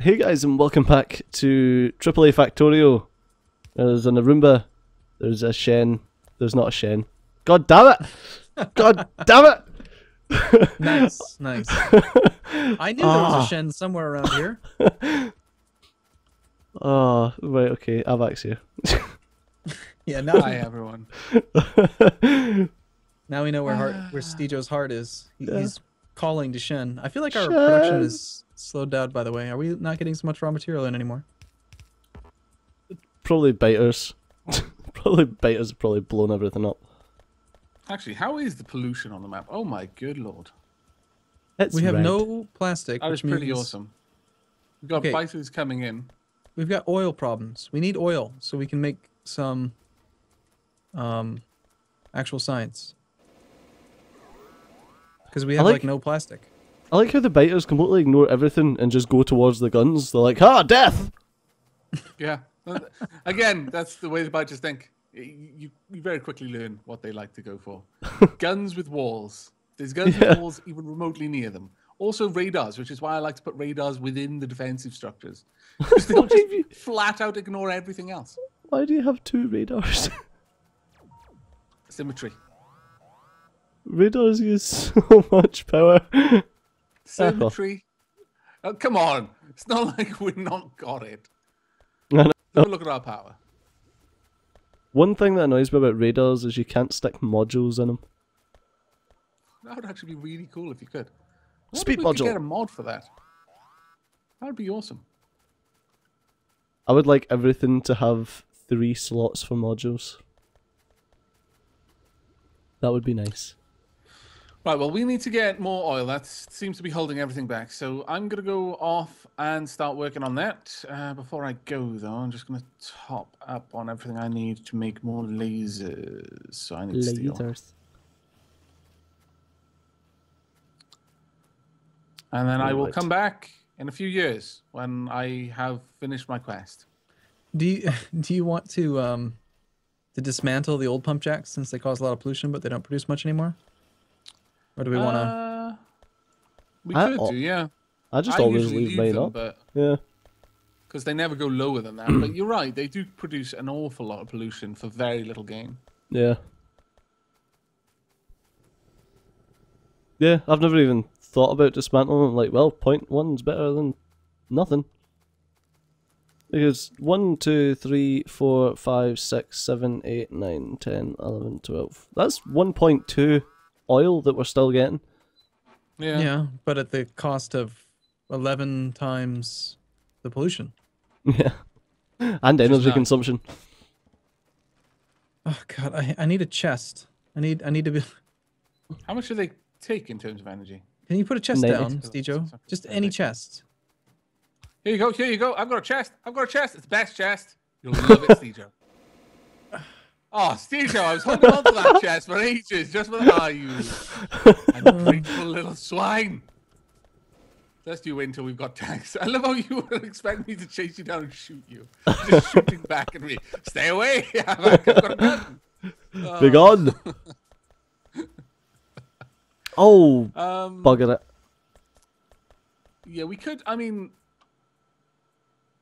Hey guys, and welcome back to AAA Factorio. There's an Arumba, there's a Shen, there's not a Shen. God damn it! God damn it! Nice, nice. I knew there was a Shen somewhere around here. Oh, right, okay, Aavak's here. Yeah, now hi everyone. Now we know where Steejo's heart is. He's calling to Shen. I feel like our Shen production is slowed down, by the way. Are we not getting so much raw material in anymore? Probably biters. probably biters have blown everything up. Actually, how is the pollution on the map? Oh my good lord. It's we have red. No plastic. That is pretty awesome. We've got biters coming in. We've got oil problems. We need oil so we can make some actual science. Because we have like no plastic. I like how the biters completely ignore everything and just go towards the guns. They're like, ah, death! Yeah. Again, that's the way the biters think. You very quickly learn what they like to go for. Guns with walls. There's guns with walls even remotely near them. Also radars, which is why I like to put radars within the defensive structures. Because they'll just flat out ignore everything else. Why do you have two radars? Symmetry. Radars use so much power. Symmetry. Oh, come on. It's not like we've not got it. No. Look at our power. One thing that annoys me about radars is you can't stick modules in them. That would actually be really cool if you could. Speed module. Could get a mod for that. That would be awesome. I would like everything to have 3 slots for modules. That would be nice. Right, well, we need to get more oil. That seems to be holding everything back. So I'm going to go off and start working on that. Before I go, though, I'm just going to top up on everything I need to make more lasers. So I need lasers. Steel. And then I will come back in a few years when I have finished my quest. Do you want to dismantle the old pump jacks since they cause a lot of pollution but they don't produce much anymore? Or do we want to... We could do, yeah. I just always leave them up. But... yeah. Because they never go lower than that. But you're right, they do produce an awful lot of pollution for very little gain. Yeah. Yeah, I've never even thought about dismantling. I'm like, well, 0.1's better than nothing. Because 1, 2, 3, 4, 5, 6, 7, 8, 9, 10, 11, 12. That's 1.2 oil that we're still getting. Yeah. Yeah, but at the cost of 11 times the pollution. Yeah. And energy consumption. Oh god, I need a chest. I need to be... How much do they take in terms of energy? Can you put a chest down, Steejo? Just any chest. Here you go, here you go. I've got a chest. I've got a chest. It's the best chest. You'll love it, Steejo. Oh, Steejo, I was holding on to that chest for ages. Just for you. And grateful little swine. Let's do it until we've got tanks. I love how you would expect me to chase you down and shoot you. Just shooting back at me. Stay away. I've got a gun. Be gone. Oh, bugger it. Yeah, we could, I mean,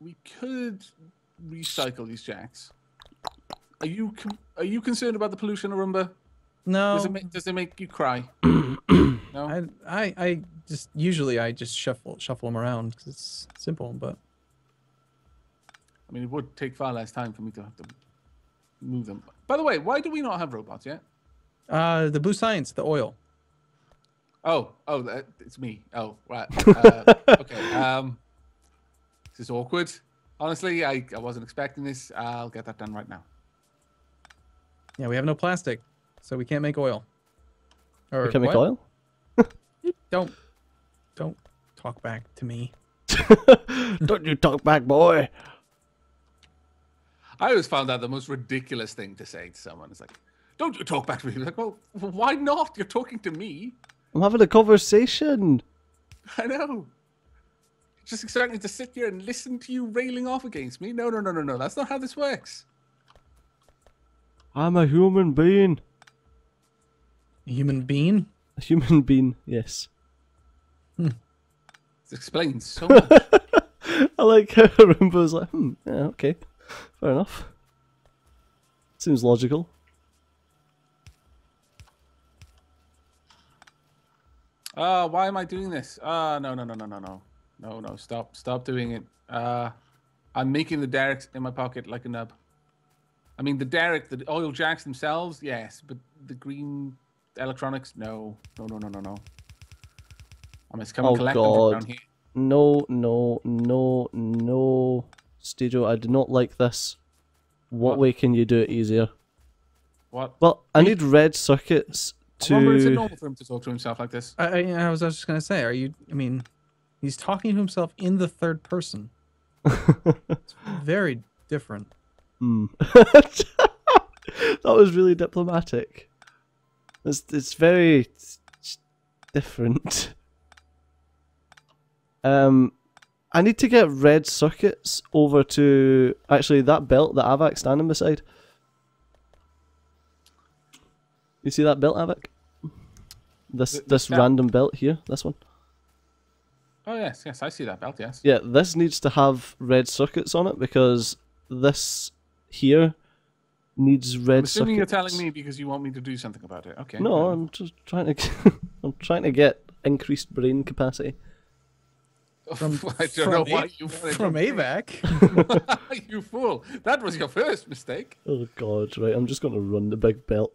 we could recycle these jacks. Are you concerned about the pollution, Arumba? No. Does it make you cry? No. I just usually I just shuffle them around because it's simple, but I mean it would take far less time for me to have to move them. By the way, why do we not have robots yet? The blue science, the oil. Oh, it's me. Oh, right. Okay. This is awkward. Honestly, I wasn't expecting this. I'll get that done right now. Yeah, we have no plastic, so we can't make oil. Or we can't make oil? Don't talk back to me. Don't you talk back, boy. I always found that the most ridiculous thing to say to someone. It's like, don't you talk back to me. You're like, well, why not? You're talking to me. I'm having a conversation. I know. Just expect me to sit here and listen to you railing off against me? No, no, no, no, no. That's not how this works. I'm a human being. A human being? A human being, yes. This explains so much. I like how Arumba's like, yeah, okay, fair enough. Seems logical. Why am I doing this? No, stop doing it. I'm making the derricks in my pocket like a nub. I mean, the derrick, the oil jacks themselves, yes, but the green electronics, no. I must come and collect them down here. No. Steejo, I do not like this. What way can you do it easier? What? Well, I need red circuits to... I remember it's normal for him to talk to himself like this. I was just going to say, he's talking to himself in the third person. It's very different. That was really diplomatic. It's very different. I need to get red circuits over to actually that belt that Aavak's standing beside. You see that belt, Aavak? This random belt here, this one. Oh yes, I see that belt, yes. Yeah, this needs to have red circuits on it because this here needs red circuits. I'm assuming you're telling me because you want me to do something about it. Okay. No, I'm just trying to. I'm trying to get increased brain capacity. I don't know why you wanted from Aavak. You fool! That was your first mistake. Oh God! Right, I'm just going to run the big belt.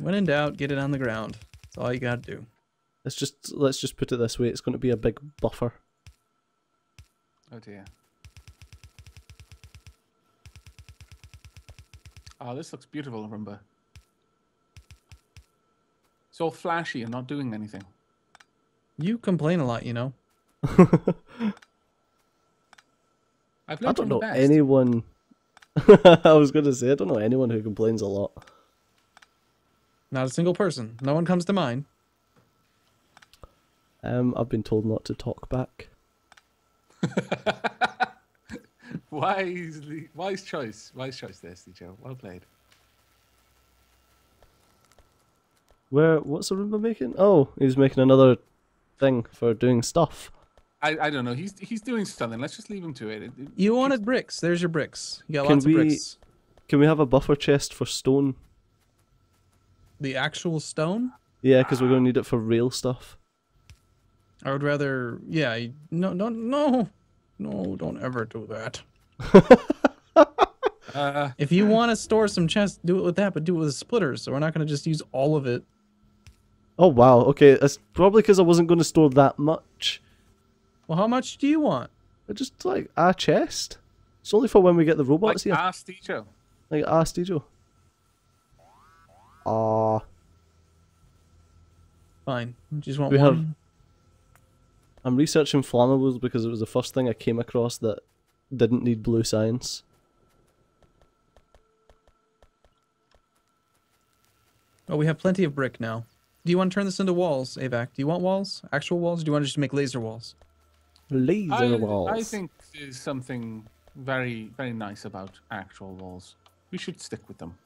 When in doubt, get it on the ground. That's all you got to do. Let's just put it this way. It's going to be a big buffer. Oh dear. Oh, this looks beautiful, Arumba. It's all flashy and not doing anything. You complain a lot, you know. I don't know anyone. I was going to say, I don't know anyone who complains a lot. Not a single person. No one comes to mind. I've been told not to talk back. Wise choice there, Steejo. Well played. What's Arumba making? Oh, he was making another thing for doing stuff. I don't know. He's doing something. Let's just leave him to it. You wanted bricks. There's your bricks. You got lots of bricks. Can we have a buffer chest for stone? The actual stone? Yeah, because we're going to need it for real stuff. I would rather... Yeah, no, don't ever do that. If you want to store some chests, do it with that, but do it with a splitter, so we're not going to just use all of it. Oh, wow. Okay, that's probably because I wasn't going to store that much. Well, how much do you want? Just, like, a chest. It's only for when we get the robots here. Like Steejo. Like Steejo. Ah. Fine. Just want one. I'm researching flammables because it was the first thing I came across that didn't need blue science. Oh, we have plenty of brick now. Do you want to turn this into walls, Aavak? Do you want walls? Actual walls? Or do you want to just make laser walls? Laser walls. I think there's something very, very nice about actual walls. We should stick with them.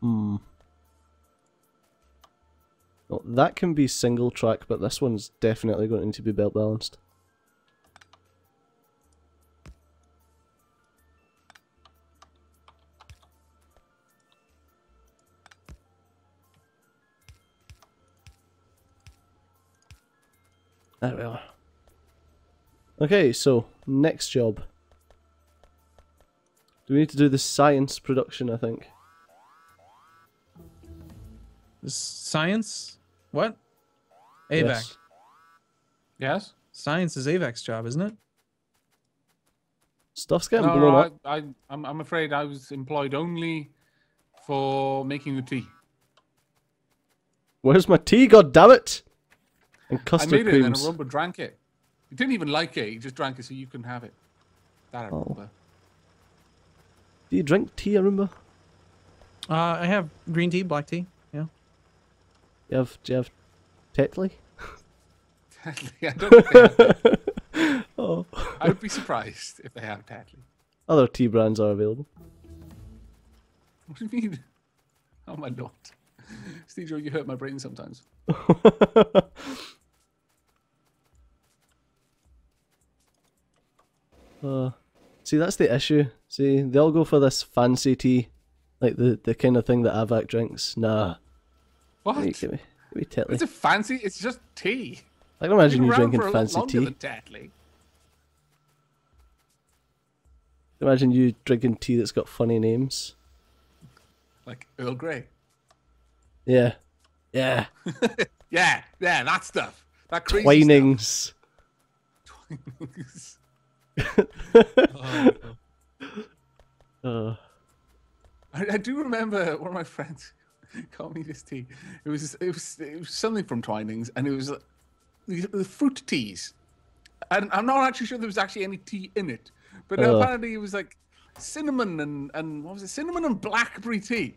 Well, that can be single track, but this one's definitely going to need to be belt balanced. There we are. Okay, so next job. Do we need to do the science production? I think. Science? What? Aavak. Yes. Yes? Science is Avak's job, isn't it? Stuff's getting blown up. I'm afraid I was employed only for making the tea. Where's my tea, goddammit? And custard creams. I made it and Arumba drank it. He didn't even like it, he just drank it so you couldn't have it. That Arumba. Do you drink tea, Arumba? I have green tea, black tea. Do you have Tetley? Tetley? I don't think they have. Oh. I would be surprised if they have Tetley. Other tea brands are available. What do you mean? Oh my lord. Steejo, you hurt my brain sometimes. See, that's the issue. See, they all go for this fancy tea, like the kind of thing that Aavak drinks. Nah. What? Give me Tetley. It's a fancy. It's just tea. I can imagine you drinking fancy tea. Imagine you drinking tea that's got funny names, like Earl Grey. Yeah. Yeah. Yeah. Yeah. That stuff. That crazy Twinings. Stuff. Twinings. I do remember one of my friends called me this tea. It was something from Twinings, and it was the fruit teas. And I'm not actually sure there was actually any tea in it, but apparently it was like cinnamon and what was it? Cinnamon and blackberry tea.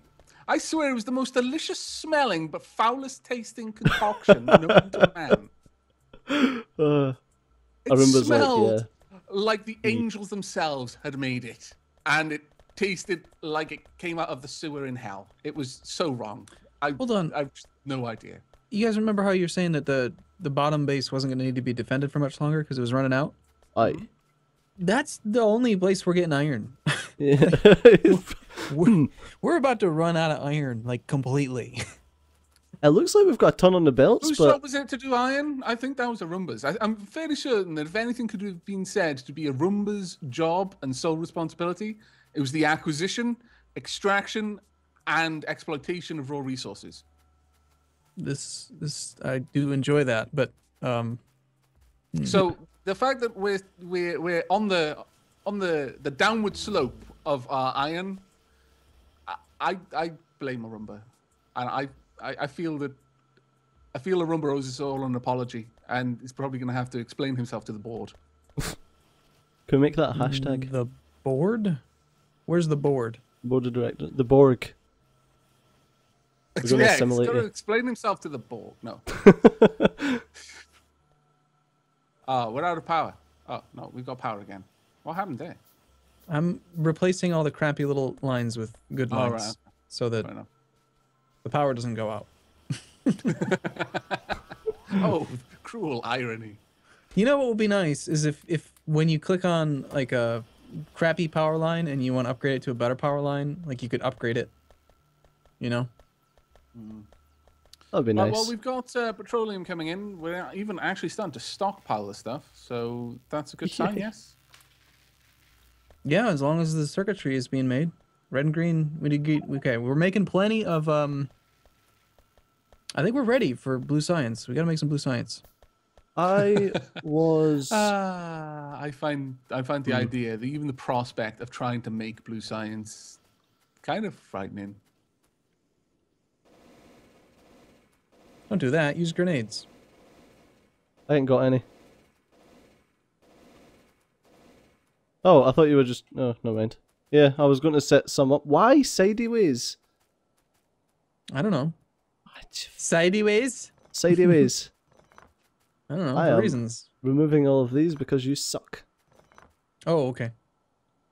I swear it was the most delicious smelling but foulest tasting concoction known to man. I remember it smelled like the angels themselves had made it, and it tasted like it came out of the sewer in hell. It was so wrong. Hold on. I've no idea. You guys remember how you were saying that the bottom base wasn't going to need to be defended for much longer because it was running out? Aye. That's the only place we're getting iron. Yeah. we're about to run out of iron, like, completely. It looks like we've got a ton on the belts, but... Whose shot was it to do iron? I think that was Arumba's. I'm fairly certain that if anything could have been said to be Arumba's job and sole responsibility, it was the acquisition, extraction, and exploitation of raw resources. This I do enjoy that, but... So, the fact that we're on the downward slope of our iron, I blame Arumba. And I feel that Arumba owes us all an apology, and he's probably going to have to explain himself to the board. Can we make that a hashtag? The board? Where's the board? Board of directors. The Borg. Yeah, he's got to explain himself to the Borg. No. Oh, we're out of power. Oh no, we've got power again. What happened there? I'm replacing all the crappy little lines with good lines, right, so that the power doesn't go out. Oh, cruel irony. You know what would be nice is if when you click on like a crappy power line and you want to upgrade it to a better power line, like you could upgrade it, you know? Mm. That'd be nice. Well, we've got petroleum coming in. We're even actually starting to stockpile the stuff, so that's a good sign, yes? Yeah, as long as the circuitry is being made. Red and green, we did. Okay, we're making plenty of. I think we're ready for blue science. We gotta make some blue science. I was. I find the idea, that even the prospect of trying to make blue science, kind of frightening. Don't do that. Use grenades. I ain't got any. Oh, I thought you were just. Oh, never mind. Yeah, I was going to set some up. Why sideways? I don't know. Sideways? Sideways. I don't know. For reasons. Removing all of these because you suck. Oh, okay.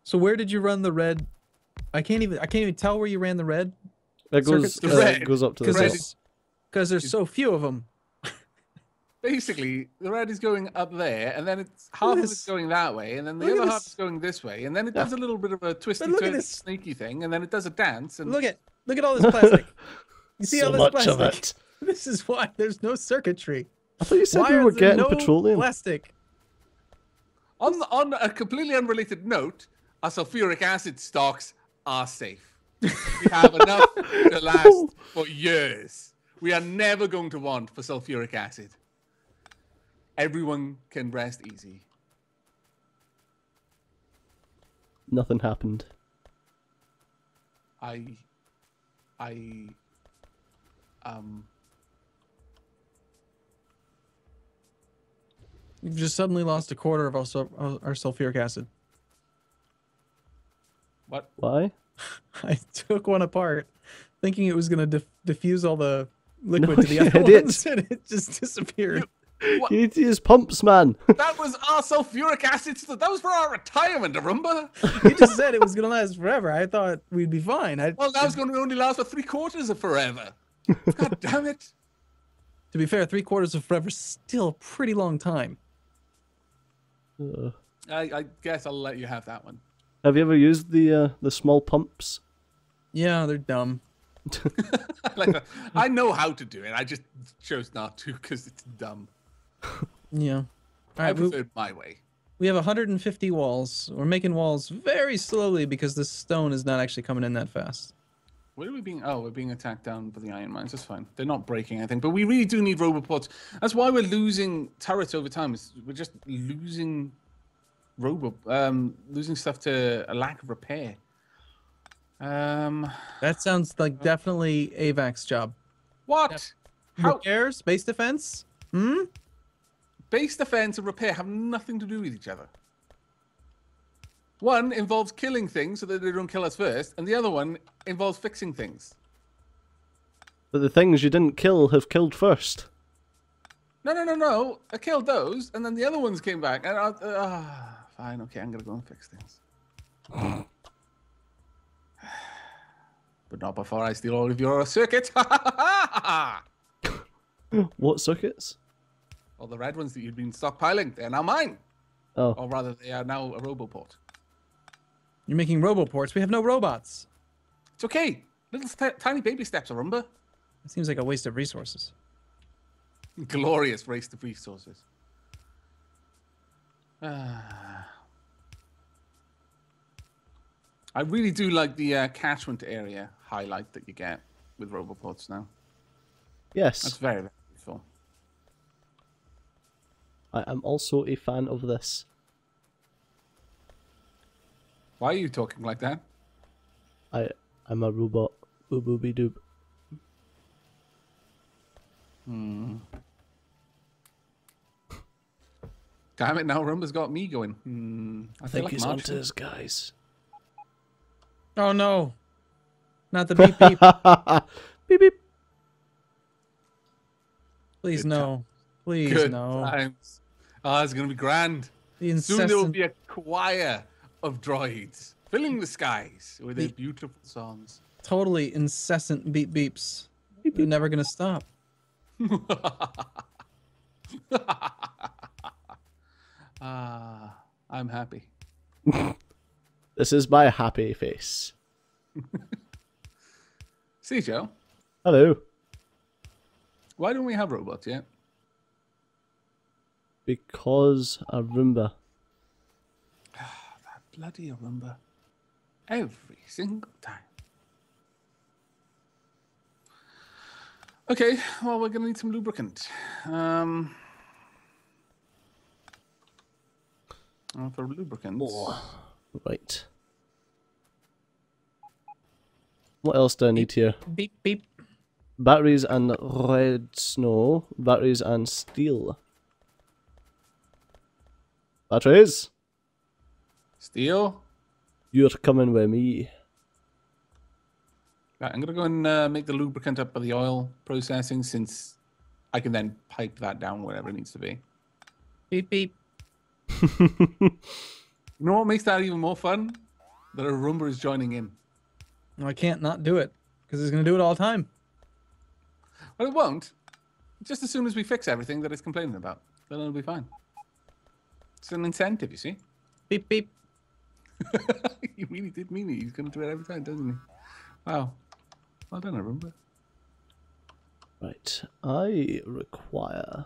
So where did you run the red? I can't even tell where you ran the red. It goes up to the top. Because there's so few of them. Basically, the red is going up there, and then it's half of it's going that way, and then the other half is going this way, and then it does a little bit of a twisty, sneaky thing, and then it does a dance. And look at all this plastic. You see so all this plastic? Much of it. This is why there's no circuitry. I thought you said we were getting petroleum. Plastic. On a completely unrelated note, our sulfuric acid stocks are safe. We have enough to last for years. We are never going to want for sulfuric acid. Everyone can rest easy. Nothing happened. You've just suddenly lost a quarter of our sulfuric acid. What? Why? I took one apart, thinking it was going to diffuse all the liquid to the other ones, and it just disappeared. What? You need to use pumps, man. That was our sulfuric acid. That was for our retirement, Arumba. You just said it was going to last forever. I thought we'd be fine. Well, that was going to only last for 3/4 of forever. God damn it. To be fair, 3/4 of forever is still a pretty long time. I guess I'll let you have that one. Have you ever used the small pumps? Yeah, they're dumb. Like, I know how to do it. I just chose not to because it's dumb. Yeah. All right, I preferred my way. We have 150 walls. We're making walls very slowly because this stone is not actually coming in that fast. What are we being? Oh, we're being attacked down by the iron mines. That's fine. They're not breaking, I think. But we really do need robopods. That's why we're losing turrets over time. We're just losing losing stuff to a lack of repair. That sounds like definitely AVAC's job. What? How? Repair, space defense? Hmm? Base defense and repair have nothing to do with each other. One involves killing things so that they don't kill us first, and the other one involves fixing things. But the things you didn't kill have killed first. No, no, no, no. I killed those, and then the other ones came back. And fine, okay, I'm gonna go and fix things. But not before I steal all of your circuits. What circuits? All the red ones that you've been stockpiling. They're now mine. Oh. Or rather, they are now a roboport. You're making roboports? We have no robots. It's okay. Little tiny baby steps, Arumba. It seems like a waste of resources. Glorious waste of resources. I really do like the catchment area highlight that you get with robopods now. Yes. That's very, very beautiful. I am also a fan of this. Why are you talking like that? I'm a robot. Booby doob. Hmm. Damn it, now Rumba's got me going. Hmm. I think he's onto us, guys. Oh no! Not the beep beep. Beep beep. Please no. Please Good no. Times. Oh, it's gonna be grand. Soon there will be a choir of droids filling the skies with their beautiful songs. Totally incessant beep beeps. Beep, beep. You're never gonna stop. I'm happy. This is my happy face. Steejo. Hello. Why don't we have robots yet? Because Arumba. Ah, that bloody Arumba. Every single time. Okay, well, we're going to need some lubricant. For lubricants. More. Right. What else do I need here? Beep, beep. Batteries and red snow. Batteries and steel. Batteries? Steel? You're coming with me. Right, I'm going to go and make the lubricant up by the oil processing since I can then pipe that down wherever it needs to be. Beep, beep. You know what makes that even more fun? That Arumba is joining in. No, I can't not do it because he's going to do it all the time. Well, it won't. Just as soon as we fix everything that it's complaining about, then it'll be fine. It's an incentive, you see. Beep beep. He really did mean it. He's going to do it every time, doesn't he? Wow. Well done, Arumba. Right. I require.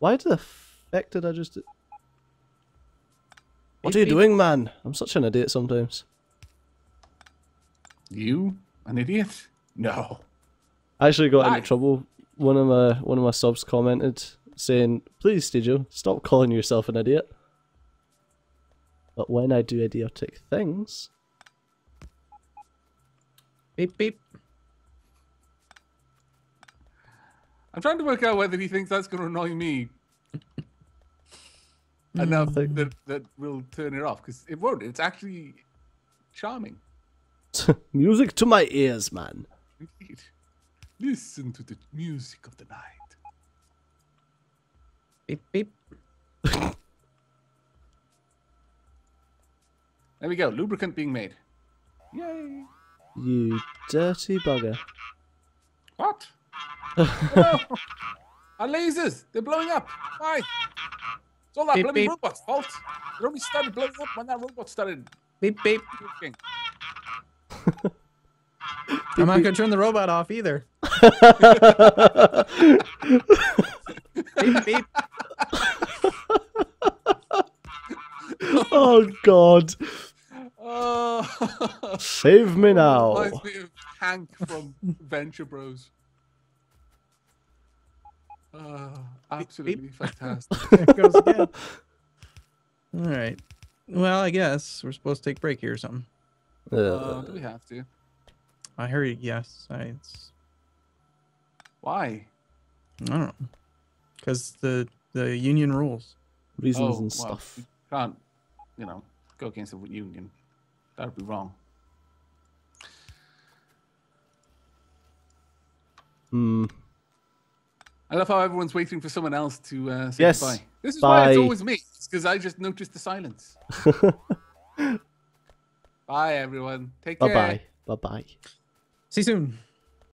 Why the fuck did I just? What are you doing, man? I'm such an idiot sometimes. You? An idiot? No. I actually got into trouble. One of my subs commented saying, "Please, Steejo, stop calling yourself an idiot." But when I do idiotic things, beep beep. I'm trying to work out whether he thinks that's going to annoy me. Enough that will turn it off because it won't. It's actually charming. Music to my ears, man. Indeed. Listen to the music of the night. Beep, beep. There we go. Lubricant being made. Yay. You dirty bugger. What? Oh, no. Our lasers. They're blowing up. Why? It's all that beep, bloody beep. Robot's fault. It only started blowing up when that robot started. Beep, beep. Beep, beep. I'm not going to turn the robot off either. Beep, beep. Oh, God. Save me now. Reminds me of Hank from Venture Bros. Absolutely fantastic. It goes again. All right. Well, I guess we're supposed to take a break here or something. Do we have to? I heard yes. Why? I don't know. Because the union rules. Reasons and stuff. Well, you can't, you know, go against the union. That would be wrong. Hmm. I love how everyone's waiting for someone else to say goodbye. This is why it's always me. It's because I just noticed the silence. Bye, everyone. Take care. Bye-bye. Bye-bye. See you soon.